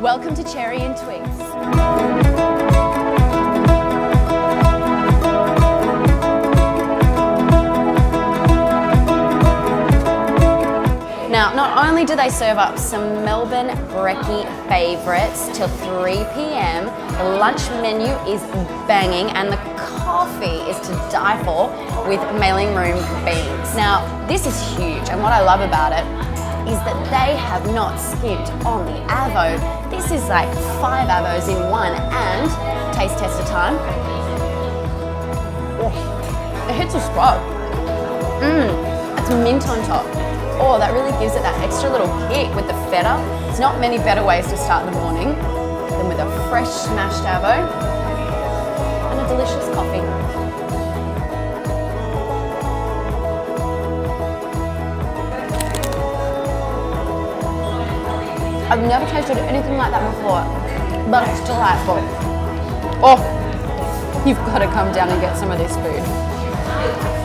Welcome to Cherry and Twigs. Now, not only do they serve up some Melbourne brekkie favourites till 3 p.m, the lunch menu is banging and the coffee is to die for with mailing room beans. Now, this is huge, and what I love about it is that they have not skimped on the avo. This is like 5 avos in one, and taste tester time. Oh, it hits a spot. It's mint on top. Oh, that really gives it that extra little kick with the feta. There's not many better ways to start the morning than with a fresh smashed avo and a delicious coffee. I've never tasted anything like that before, but it's delightful. Oh, you've got to come down and get some of this food.